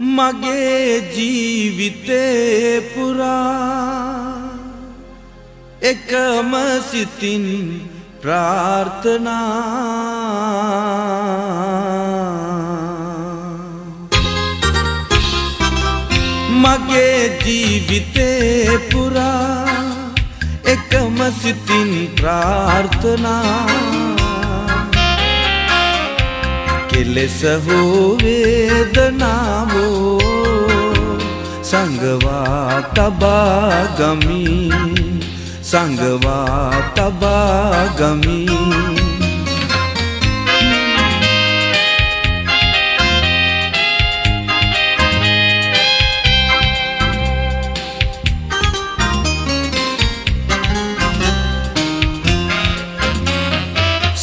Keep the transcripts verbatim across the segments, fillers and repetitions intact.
मगे जीविते पुरा एकम सितिन प्रार्थना मगे जीविते पुरा एकम सितिन प्रार्थना केलेस हो वेदनावो संगवा तबा गमी संगवा तबा गमी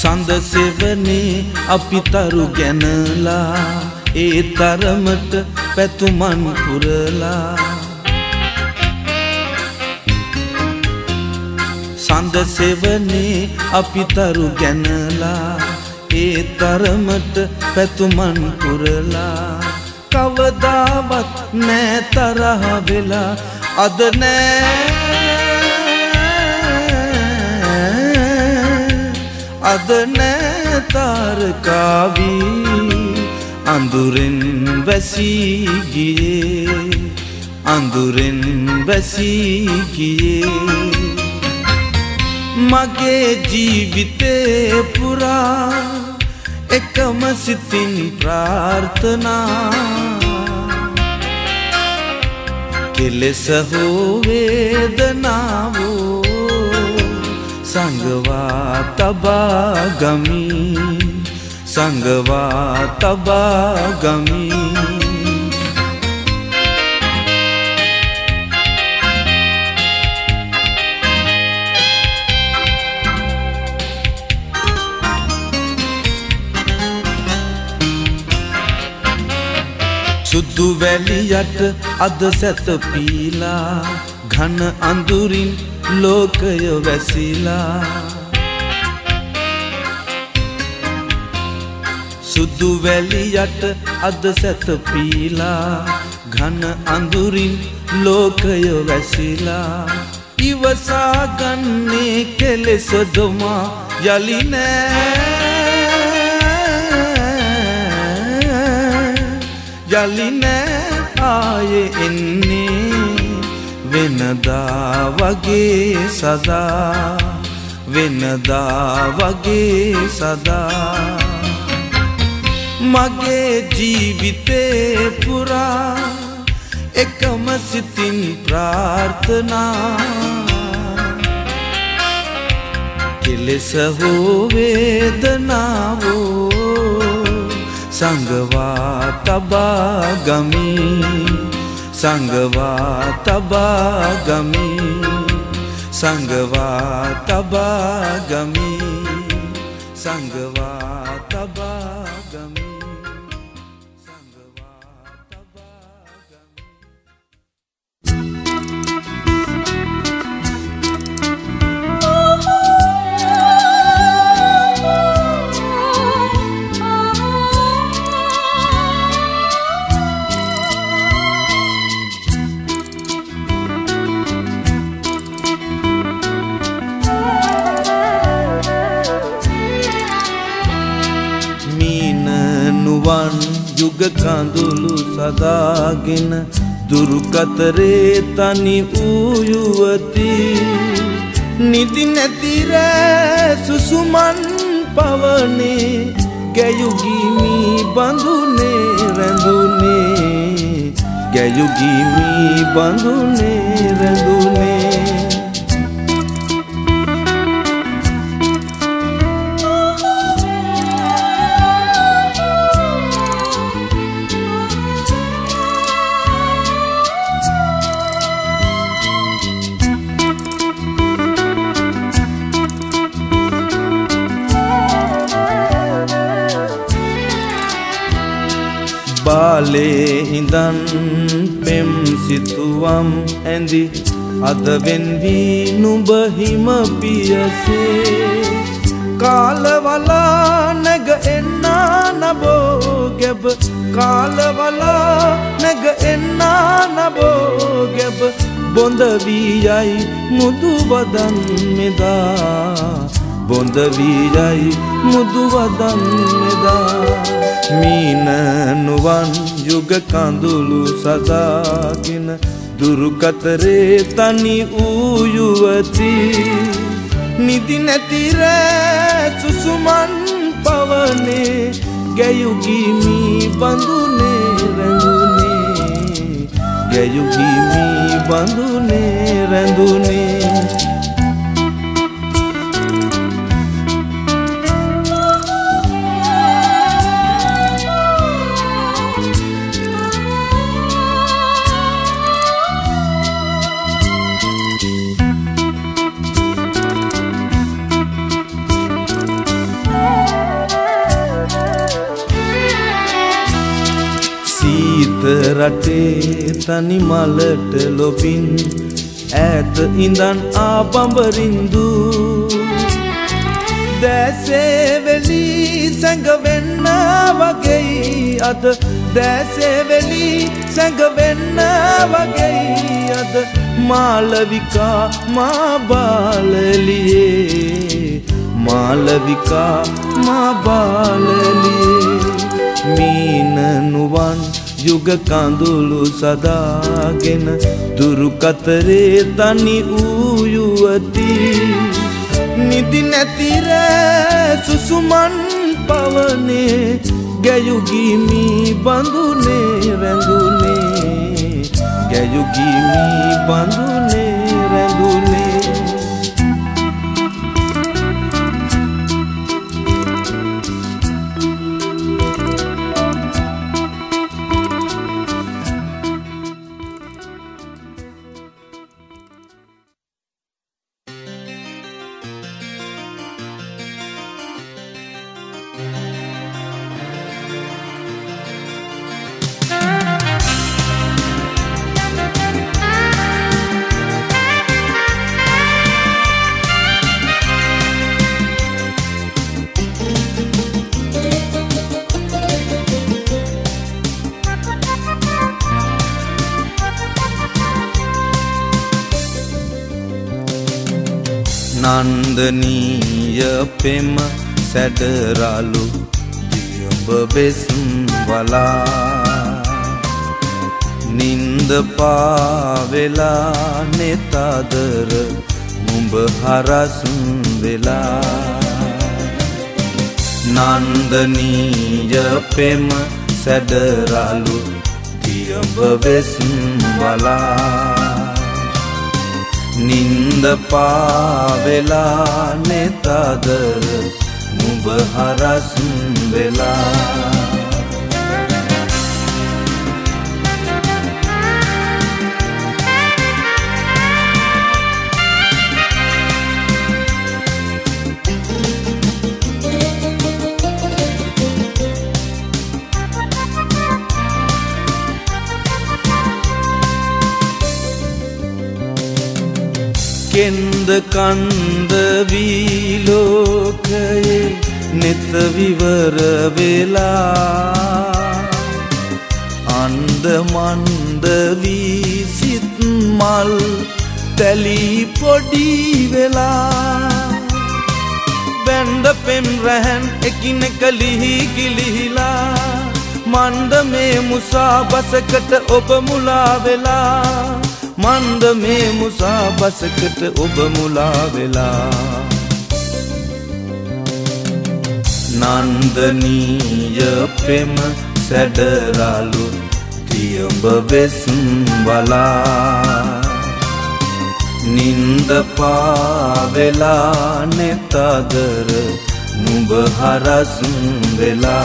संद सेवने अपि तरु गनला ए तरमत पैतुमन पुरला संद सेवने अपि तरु गनला ए तरमत पैतुमन पुरला कवदावत ने तरह विला अदने अदने तार कावी अंदुरिन बसी गिये अंदुरिन बसी गिये मगे जीविते पुरा एकम सितिन प्रार्थना केलेस हो वेदनावो संगवा तबा गमी संगवा तबा गमी सुदु वैलियत अदसत पीला घन अंदुरिन लोकय वैसीला सुदु वैलियत अदसत पीला घन अंदुरिन लोकय वैसीला इवसा गन्ने केले सदमा यालिने यालिने आये इन्ने वेनदा वगे सदा वेनदा वगे सदा मगे जीविते पुरा एकम सितिन प्रार्थना केलेस हो वेदनावो संगवा तबा गमी संगवा तबा गमी संगवा तबा गमी संगवा तबा गमी संगवा तबा युग कांदुलु सदागिन दुरुकतरे तनि ऊयुवती निदिन तीरे सुसुमन पवने गयुगी मी बंधुने रंधुने गयुगी मी बंधुने रंधुने बाले हिंदन पेम सितुवम एंदी अदवेन भी नुबहिम पियसे कालवला नग एन्ना नबो गेब कालवला न बोंदवीयाई मुदु बदन मेदा बोंदवीयाई मुदु बदन मेदा मीन नुवन युग कांदुलु सदागिन दुरुकतरे तनी उयुवती निधि नतीरे सुसुमन पवने गयुगी मी बंधुने रंगुने गयुगी मी बंधुने रंगुने रटे तनि मलट लोबिन ऐत इंदन आबंबरिंदू दैसे वेली संगवेन्ना वगई अद दैसे वेली संगवेन्ना वगई अद मालविका माँ बाल लिए मालविका माँ बाल लिए मीन नुवन युग कांदुलु सदागिन दुरुकतरे तनि उयुवती निधि नतीरे सुसुमन पवने गयुगी मी बंधुने रंधुने गयुगी मी बंधुने रंधुने नंदनीय पेम सैडरालू जियब बेसुम वाला निंद पावेला नेतादर मुंब हरासुम वेला नंदनीय पेम सैडरालू जियब बेसुम वाला निंद पावेला नेतादर मुबहरा सुनवेला केंद कंद विलोकये नित विवर वेला अंद मंद विसित मल तली पोडी वेला बैंड पेम रहन एकिन कलिही किलिहिला मंद में मुसा बसकट ओब मुला वेला मंद में मुसा बसकट उब मुलावेला नंदनीय प्रेम सैडरालू तियब बेसुमला निंद पावेला नेतादर मुबहरा सुनवेला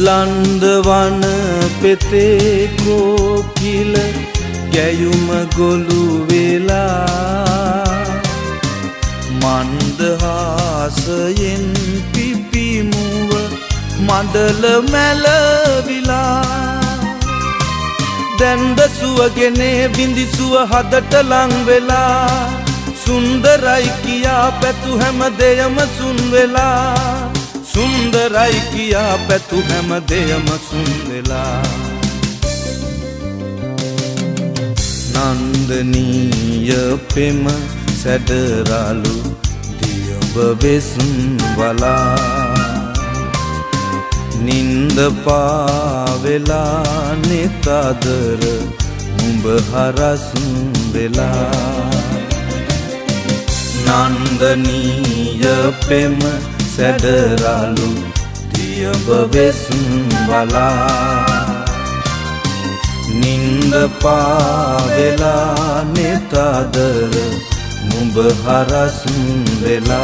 लंदवन पेते कोकिल गयुम गोलू वेला मंद हासयेन पिपी मुव මඩල මැලවිලා දැන් බසුවගෙනේ බින්දිසුව හදට ලං වෙලා සුන්දරයි කියා පැතු හැමදේම සුන් වෙලා සුන්දරයි කියා පැතු හැමදේම සුන් වෙලා නන්දනීය පෙම සැඩරලු දියඹ වෙසුන් වලා निंद पावेला नेतादर उंब हरसुंबेला नंदनीय प्रेम सडरालू दियब बेसुंबला निंद पावेला नेतादर उंब हरसुंबेला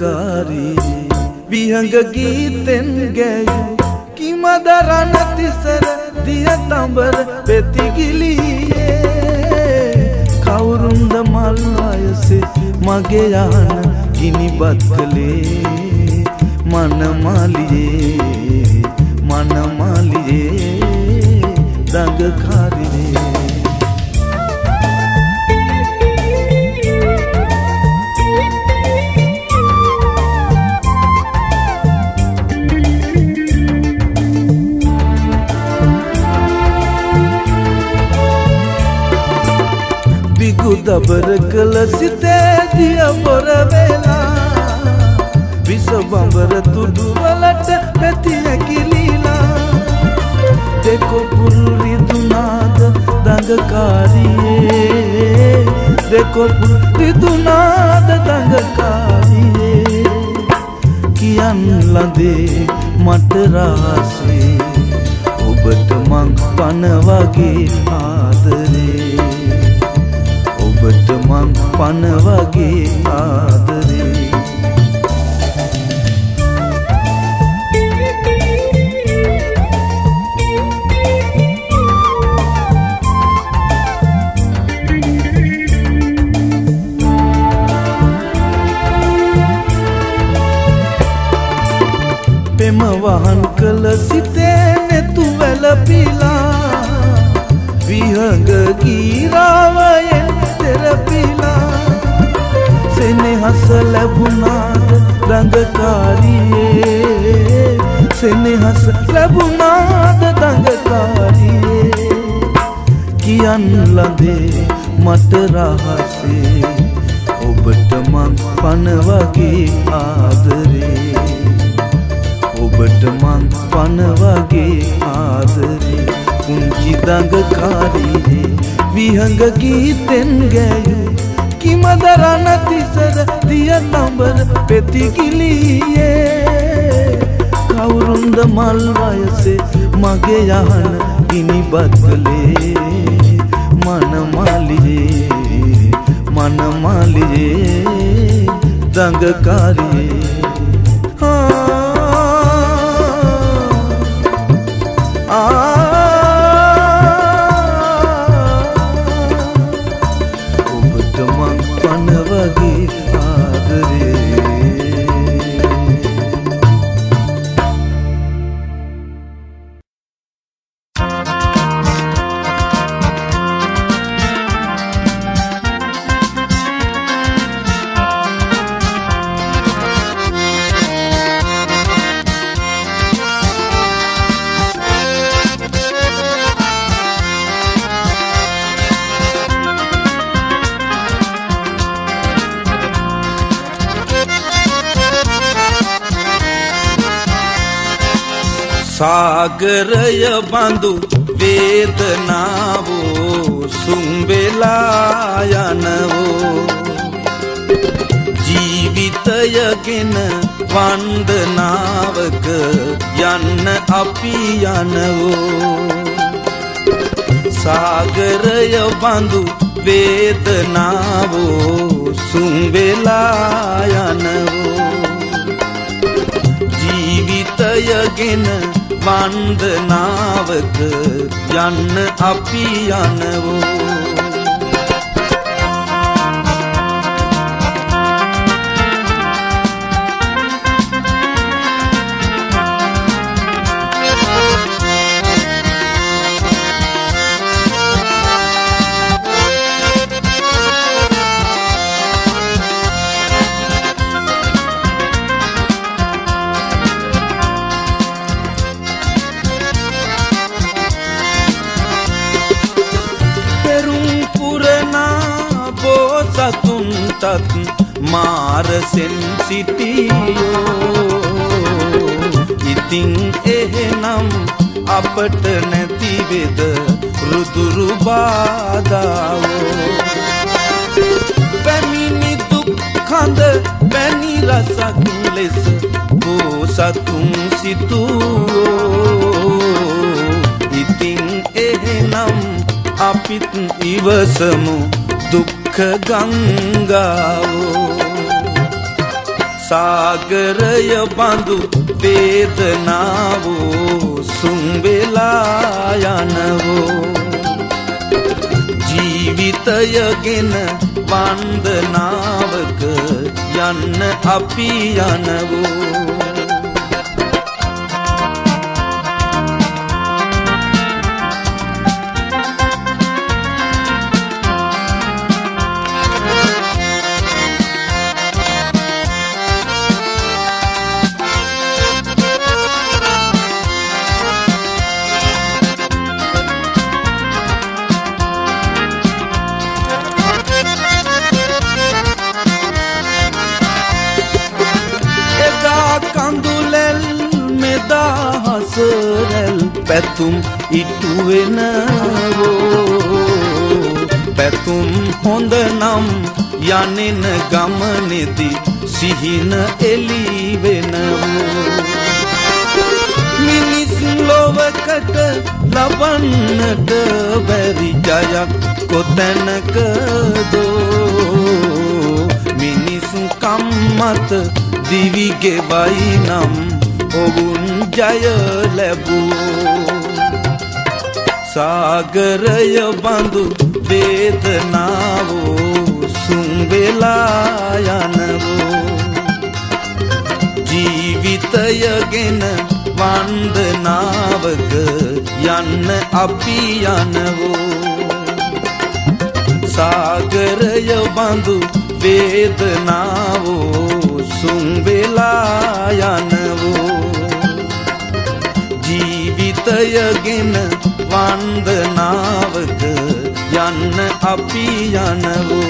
कारी विहंग गीतन गय कि मदरन तिसर दिया तंबर बेती गिलिए खाउरुंद मालवाय से मगे आन गिनी बतले मन मालिए मन मालिए दंग खारिए दबरकल सिते दिया बरवेला विस बंबर तुडु वलट पेतिया किलीला देखो पुरी दुनाद दंगकारिए देखो पुरी दुनाद दंगकारिए कियन लंदे मट रासे ओबट मंग पन वगे आदरे बटमंग पन वगे आदरे पेम वाहन कल सीते ने तू वेल पीला विहंग की रावय पीला सेने हसल बुनाद रंगकारिए सेने हसल बुनाद रंगकारिए कियन लंदे मट रासे ओबट मंग पन वगे आदरे ओबट मंग पन वगे आदरे कुंजी दंगकारिए विहंग गीतन गयो कि मदरान तिसर दिया तंबर पेती गिलिए काउरुंद मालवाय से मगे यान गिनी बदले मन मालिए मन मालिए दंगकारिए सागरय बंधु वेदनावो சும்பேலாயனவோ ஜீவிதயகின வந்தனாவக யன்ன அப்பியனவோ சாகரய பந்து வேதனாவோ சும்பேலாயனவோ ஜீவிதயகின वंदनावक यन अपि यनवो मार सेंसिटियों अपट नतिवेद रुदुरु बादावो दुखंद बैनी रसकुलेस वो सतुम सितु इतिं एहनम अपित इवसमु दुख गंगाओ सागरय बंधु वेदनावो सुम्बेलायनवो जीवितय गिन वंदनावक यन्न अपियनवो पैतुम इटुवेनवो पैतुम होंदनम यानेन गमनेति सिहिन एलिवेनवो मिनिस लोवकट लवनट बेरी जयक कोतनकदो मिनिस कम्मत दिविगे बाईनम ओगुन जय लेबू सागरय बंधु वेदनावो सुम्बेलायनवो जीवितय गिन वंदनावक यन्न अपियनवो सागरय बंधु वेदनावो सुम्बेलायनवो जीवितय गिन वंदनावक यन अपि यनवो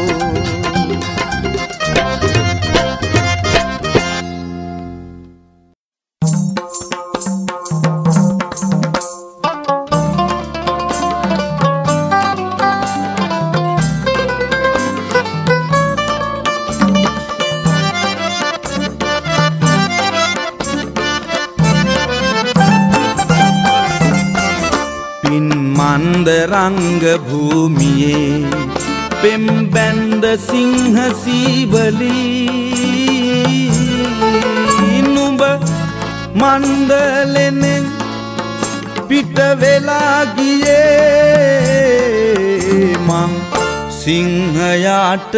रंग भूमिये पिम्बंद सिंह सीबली नुब मंदलेन पिटवेला गिये मां सिंहयाट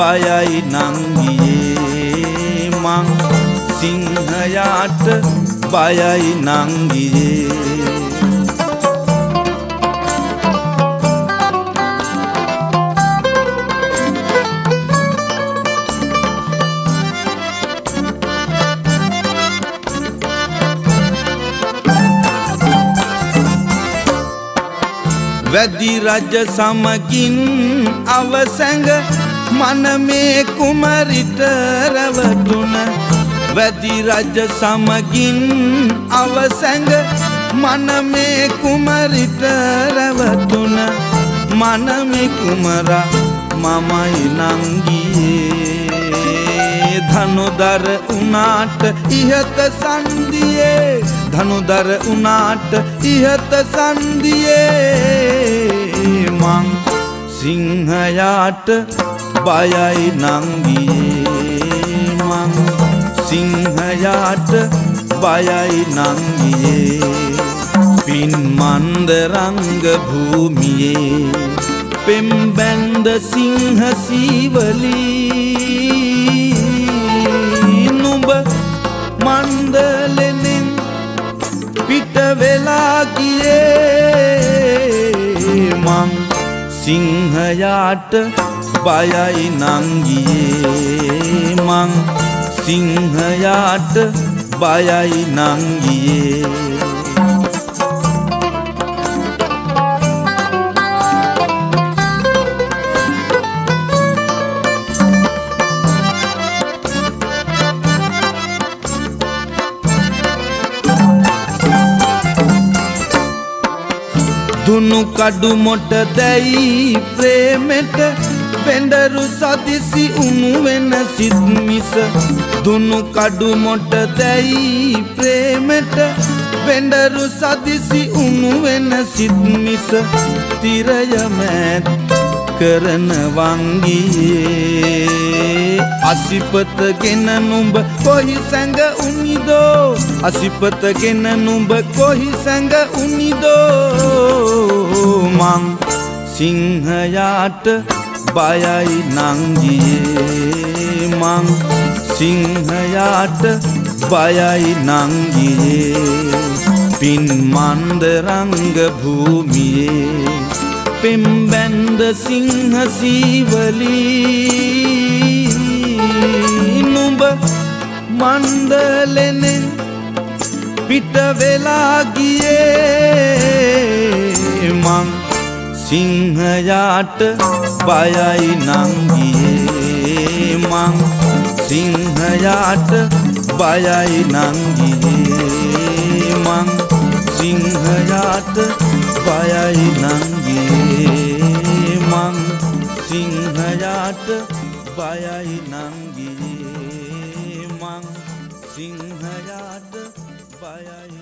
बायाई नंगिये मां सिंहयाट बायाई नंगिये वैदि रज समकिन अवसंग मन में कुमरित रवटुन वैदि रज समकिन अवसंग मन में कुमरित रवटुन मन में कुमरा मामाई नांगिए धनुधर उनाट इहत संदिए धनुधर उनाट इहत संदिए मांग सिंहयाट बायाई नांगिए मांग सिंहयाट बायाई नांगिए पिन मंद रंग भूमिये पिम्बेंद सिंह सीवली नुब मंदलेने पिटवेला किए मां सिंहयाट बायाई नांगिए मां सिंहयाट बायाई नांगिए दुनु काडू मोट दई प्रेमेट पेंडरू सदिसी उनुवेन सिद्मिस दुनु काडू मोट दई प्रेमेट पेंडरू सदिसी उनुवेन सिद्मिस तिरय में करन वांगिए असिपत केन नुब कोही संग उनिदो असिपत केन नुब कोही संग उनिदो मां सिंहयाट बायाई नांगिए मां सिंहयाट बायाई नांगिए पिन मंद रंग भूमिए पिम्बेंद सिंह सीवली नुब मंदलेने पिटवेला गिए मां सिंहयाट बायाई नांगिए मां सिंहयाट बायाई नांगिए मां सिंहयाट बायाई नांगिए मां सिंहयाट बायाई नांगिए मां सिंहयाट बायाई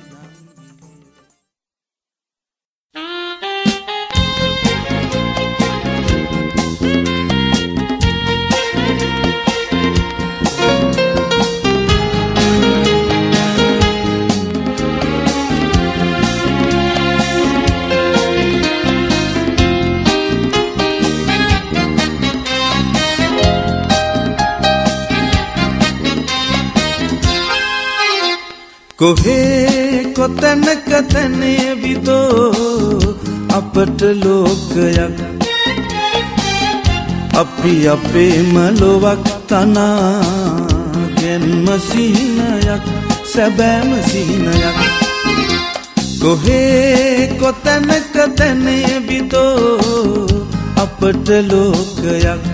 कोहे कोतन कतने विदो अपट लोकयक अपि अपे मलोवक तना गेन्म सीनयक सबैम सीनयक कोहे कोतन कतने विदो अपट लोकयक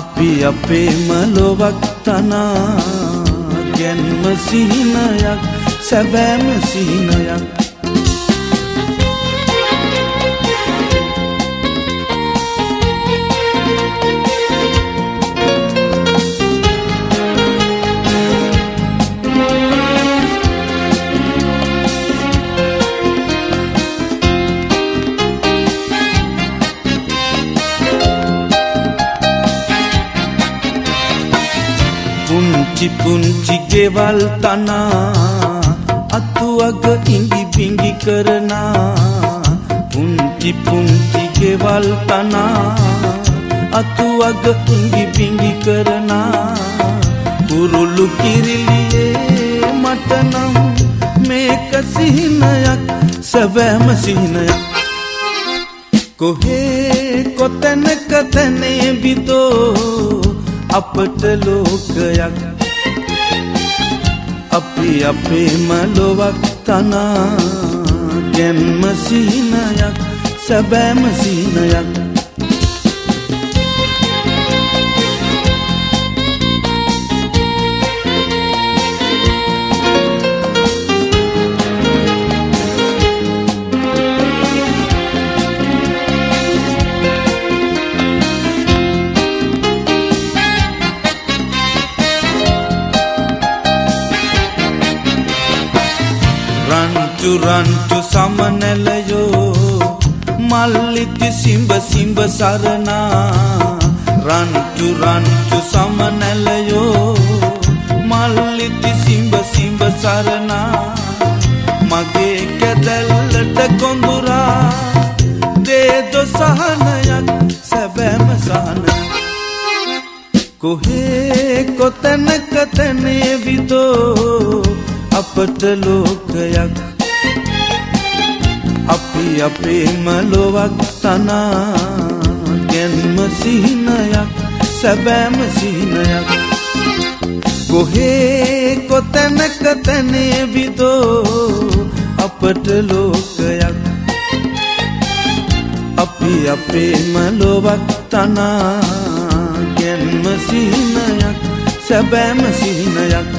अपि अपे मलोवक तना जन्म सीनयक सबैम सीनयक पुंची केवल तना अतु अग इंगी बिंगी करना पुंची पुंची केवल तना अतु अग इंगी बिंगी करना पुरुलु किरिलिए मटनम में कसीनयक सबैम सीनयक कोहे कोतन कतने बिदो अपट लोकयक अपि अपे मलोवक तना जन्म सीनयक सबैम सीनयक රන්තු සමනලයෝ මල්ලිති සිඹ සිඹ සරණා රන්තු රන්තු සමනලයෝ මල්ලිති සිඹ සිඹ සරණා මගේ කැදල්ලට කොඳුරා දේදො සහනයක් සැබෑම සහනයක් කොහේ කොතන කතනේ විදෝ අපට ලෝකයක් අපි අපේම ලොවක් තනා ගැන්ම සිහිනයක් සැබෑම සිහිනයක් කොහේ කොතන කතනේ විදෝ අපට ලෝකයක් අපි අපේම ලොවක් තනා ගැන්ම සිහිනයක් සැබෑම සිහිනයක්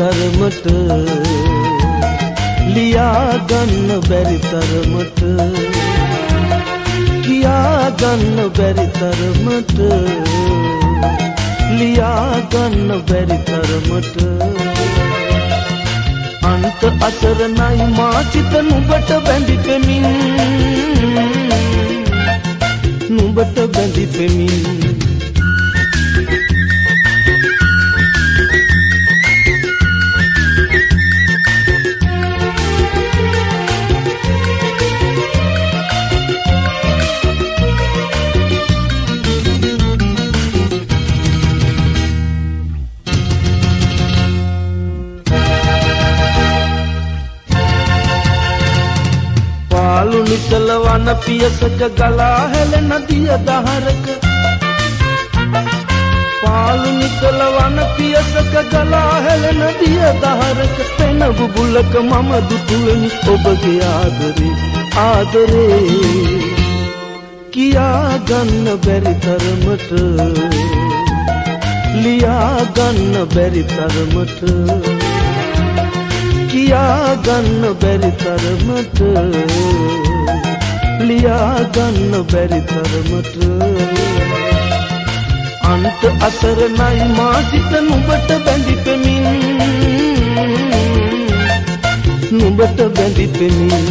तरमत लिया गन्न बेरी तरमत किया गन्न बेरी तरमत लिया गन्न बेरी तरमत अंत असर नाई माचित नुबट बंदी पे मी नुबट बंदी पे मी न पियसक गला हेल नदिया दहरक पाल निकलवा न पियसक गला हेल नदिया दहरक तेन बुबुलक मम दुतुलनी ओबगे आदरे आदरे किया गन्न बेरी तरमट लिया गन्न बेरी तरमट किया गन्न बेरी तरमट लिया गन्न बेरी तरमत अंत असर नाई माजित नुबट बंदी पे मी नुबट बंदी पे मी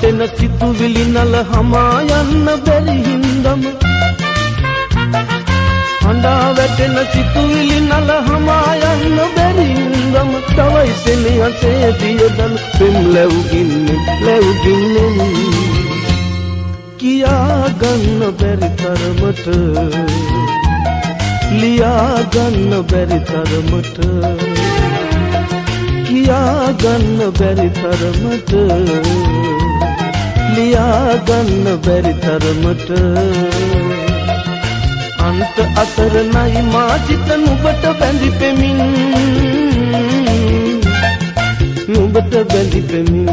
टेन सितु विली नल हमायन्न बेरी हिंदम हंडा वेटेन सितु विली नल हमायन्न बेरी हिंदम दवाई से लिया से दिए दल पिम लेउ गिन्ने लेउ गिन्ने किया गन्न बेरी तरमट लिया गन्न बेरी तरमट किया गन्न बेरी तरमट लिया गन्न बेरी तरमट अंत असर नाई माजित नुबट बंदी पे मी नुबट बंदी पे मी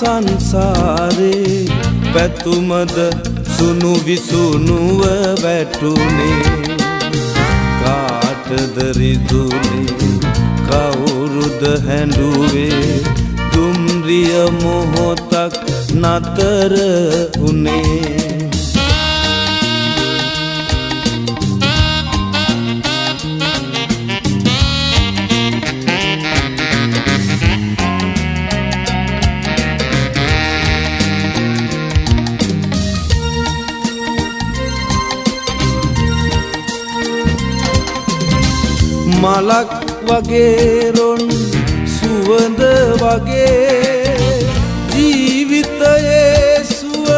संसारे पैतुमद हसुनु विसुनुव बैठुने काट दरिदुने काउरुद हैंडुवे तुम रिय मोह तक नतर उने मालक वगे रोन सुवंद वगे जीवित सुव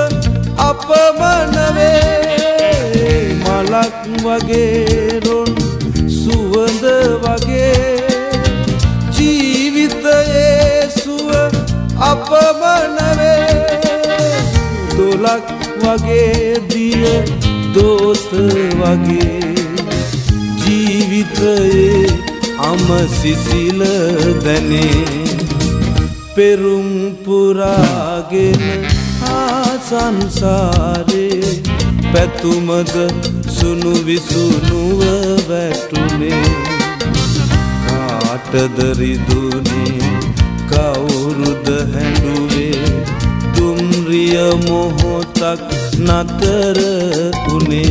अपमनवे मालक वगे रोन सुवंद वगे जीवित सुव अपमनवे दोलक वगे दिय दोस्त वगे अम सिसिल दने पेरुम पुरागेन आ संसारे पैतुमद सुनु विसुनुव बैठुने काट दरिदुने काउरुद हैंडुवे तुम रिय मोह तक नतर उने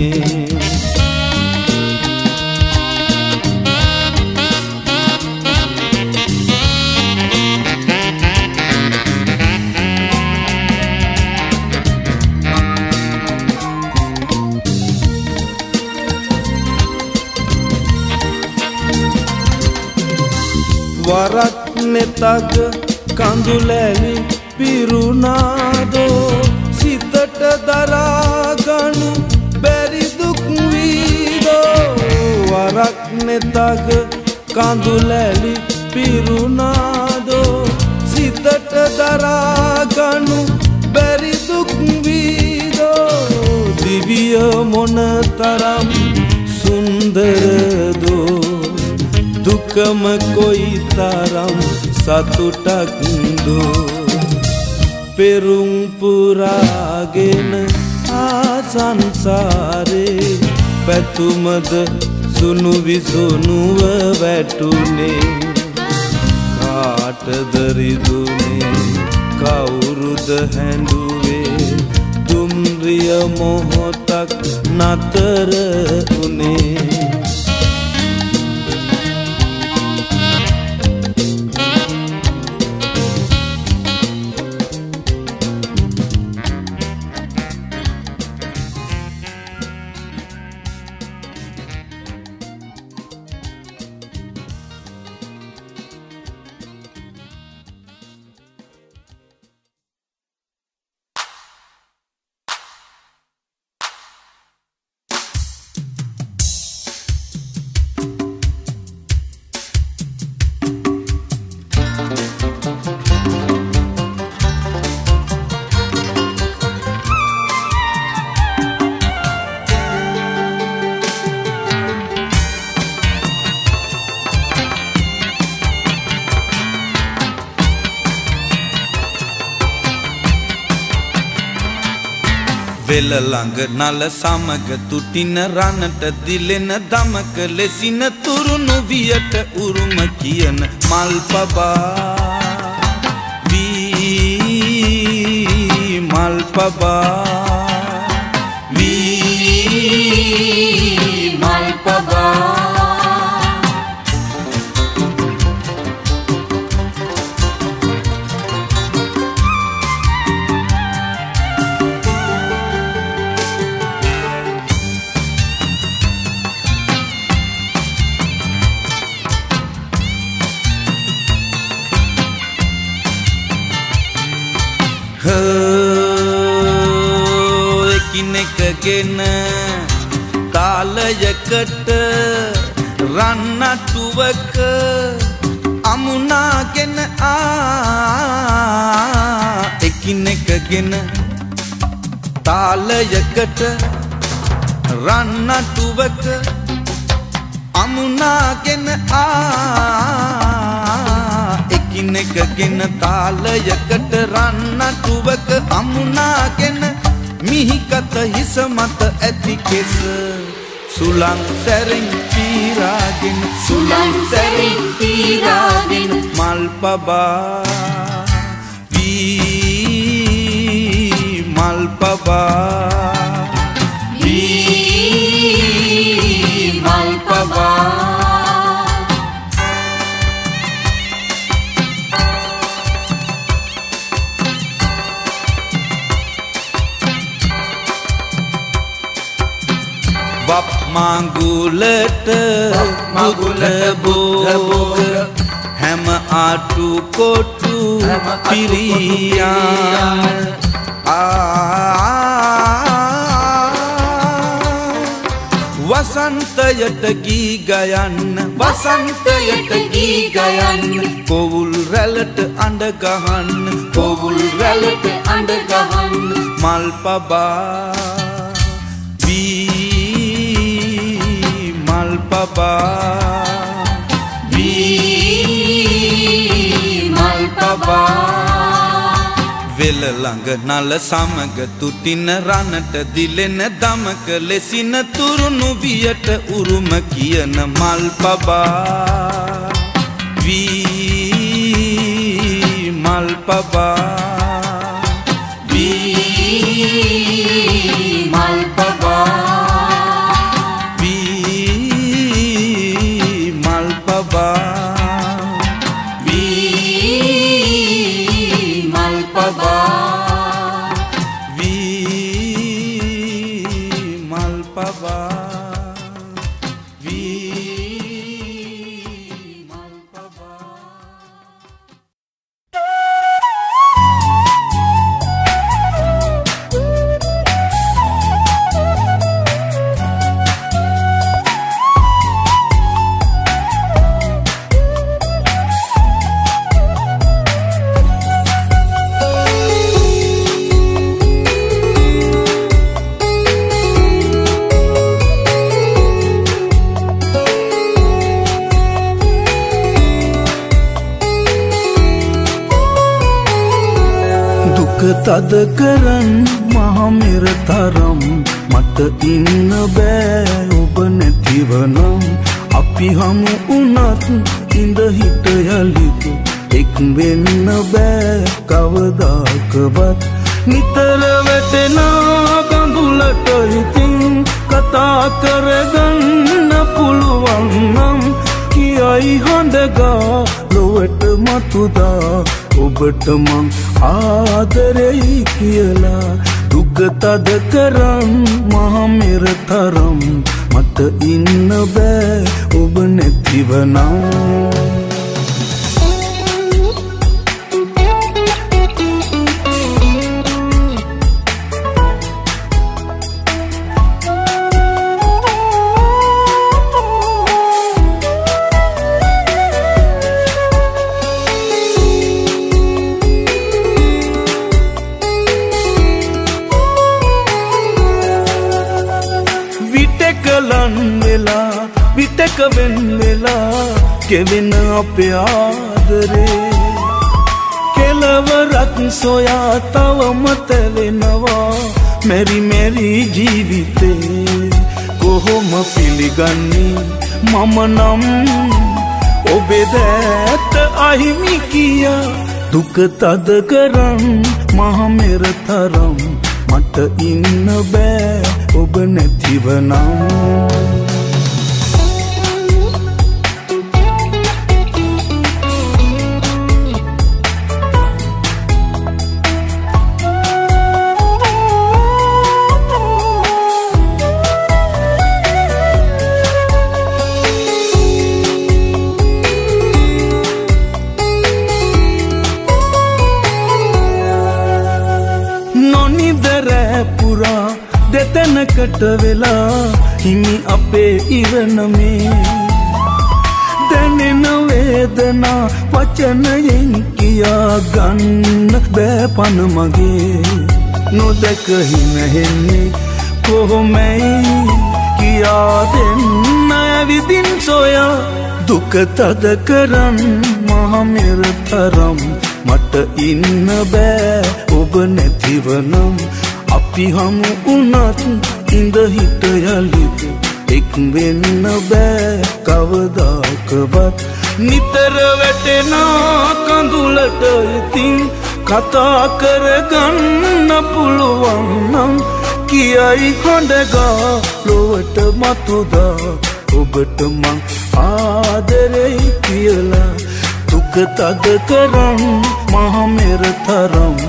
वरक ने तक कंदुलेली पिरुनादो सितट दरागन बेरी दुखवीदो वरक ने तक कंदुलेली पिरुनादो सितट दरागन बेरी दुखवीदो दिव्य मन तरम सुंदर दो दुकम कोई तारम सतुटक दो पेरुम पुरागेन आ संसारे पैतुमद सुनु विसुनुव बैठुने काट दरिदुने काउरुद हैंडुवे तुम रिय मोह तक नतर उने वेल लंग नल सामग तुटिन रानट दिलेन दमक लेसिन तुरुनु वियट उरुम कियन माल पबा वी माल पबा वी माल पबा किन तालयकट रन्नटुवक अमुना केन आ एकिनेक किन तालयकट रन्नटुवक अमुना केन आ एकिनेक किन तालयकट रन्नटुवक अमुना केन mihi kata hisamata etikes sulang sering piragin sulang sering piragin mal paba vi mal paba vi mal paba Bap mangulat, mangulat bog, ham atu kotu piriyan. Vasantayat gigayan, vasantayat gigayan. Kovul relat andagahan, kovul relat andagahan. Mal Paba. Paba bi mal paba vel lang nal samag tutin ranata dilena damak lesina turunu viyata uruma kiyana mal paba bi mal paba bi mal paba තද කරන් මහා මිර තරම් මට ඉන්න බෑ ඔබ නැතිවනම් අපි හමු වුණත් ඉඳ හිට යලිත් එක් වෙන්න බෑ කවදාකවත් නිතර වැටෙනා ගඟුලට ඉතින් කතා කරගන්න පුළුවන් නම් කියයි හඳගා ලොවට මතුදා ඔබට මං ආදරෙයි කියලා දුක තද කරන් මහා මිර තරම් මට ඉන්න බෑ ඔබ නැතිවනම් කෙවෙන අපේ ආදරේ කෙලවරක් සොයා තවම තැලෙනවා මෙරි මෙරි ජීවිතේ කොහොම පිළිගන්නේ මම නම් ඔබේ දැත අහිමි කියා දුක තද කරන් මහා මෙර තරම් මට ඉන්න බෑ ඔබ නැතිවනම් කට වෙලා හිමි අපේ ඉරණමේ දැනෙන වේදනා වචනයෙන් කියා ගන්න බෑ පන මගේ නොදක හිනෙන්නේ කොහොමයි කියා දෙන්න විදින් සොයා දුක තද කරන් මහා මිර තරම් මට ඉන්න බෑ ඔබ නැතිවනම් अपि हम उन्नत इंद हितयाली एक बेन बे कवदा कबत नितर वेटेना कंदुलट इतिं कथा कर गन्न पुलुवन नम कियाई हंडगा लोवट मतुदा ओबट मं आदरे कियला दुक थद करन महा मेर थरम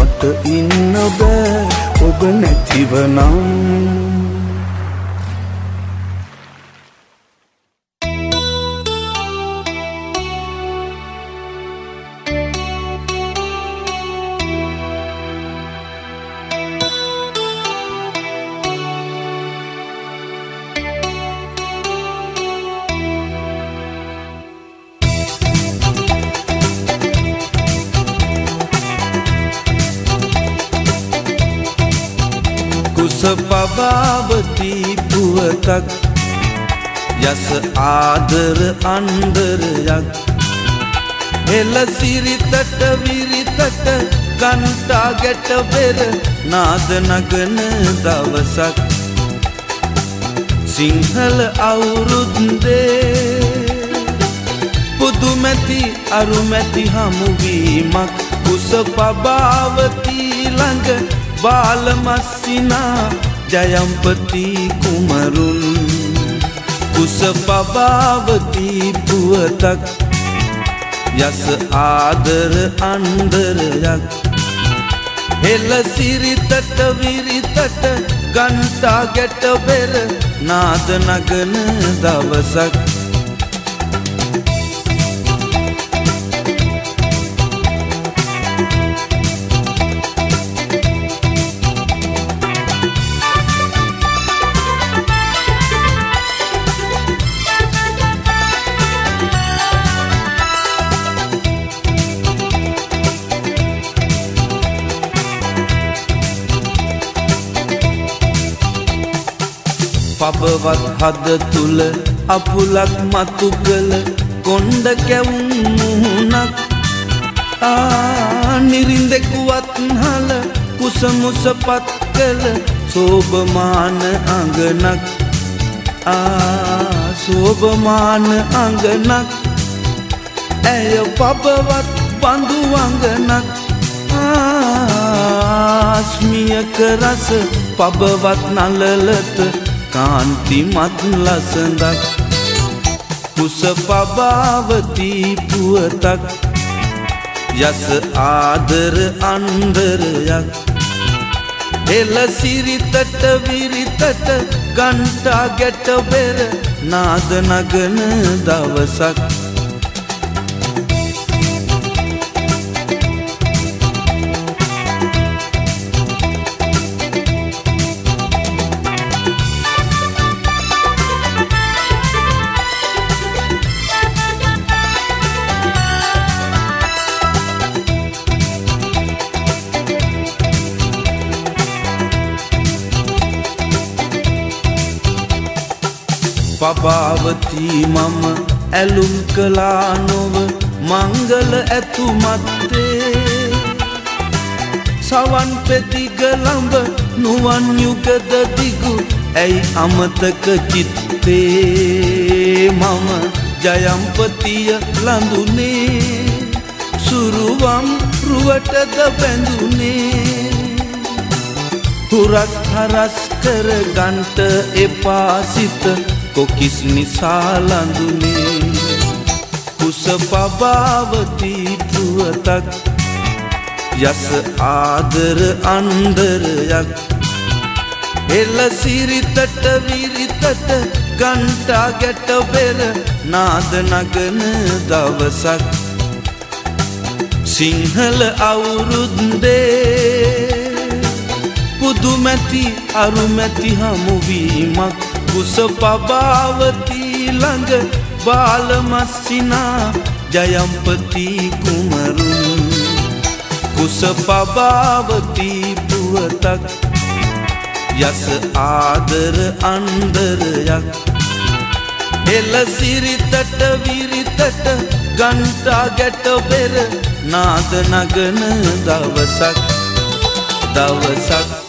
मत इन्न बे ओब नथिवनम पबावती पुवतक यस आदर अंदर यक हेल सिरी तट वीरी तट कंटा गेट बेर नाद नगन दवसक सिंहल आवृदे पुदुमती अरुमती हमुवी मक कुस पबावती लंग बाल मसीना जयंपति कुमरुन कुस पबावती पुवतक यस आदर अंदर यक हेल सिरी तट वीरी तट घंटा गेट बेर नाद नगन दवसक पबवत हद तुल अपुलक मतुगल कोंड केवुं मुहुनक आ निरिंदे कुवत नल कुसमुस पत्कल शोभमान अंगनक आ शोभमान अंगनक ऐ पबवत बंधु अंगनक आ स्मिय करस पबवत नललत कांति मत लसंदक कुस पबावती पुवतक यस आदर अंदर यक हेल सिरी तट वीरी तट घंटा गेट बेर नाद नगन दवसक पबावती मम एलुम कलानोव मंगल एतुमत्ते सवन पेति गलंब नुवन युगद दिगु ऐ अमतक चित्ते मम जयंपतिय लंदुने सुरुवम रुवटद बंदुने हुरस हरस कर गंट एपासित को किस निशालंदुने कुस पबावती पुवतक यस आदर अंदर यक हेल सिरी तट वीरी तट घंटा गेट बेर नाद नगन दवसक सिंहल आवृदे पुदुमती अरुमती हमुवी मक कुस पबावती लंग बाल मसीना जयंपति कुमरुन कुस पबावती पुवतक यस आदर अंदर यक हेल सिरी तट वीरी तट घंटा गेट बेर नाद नगन दवसक दवसक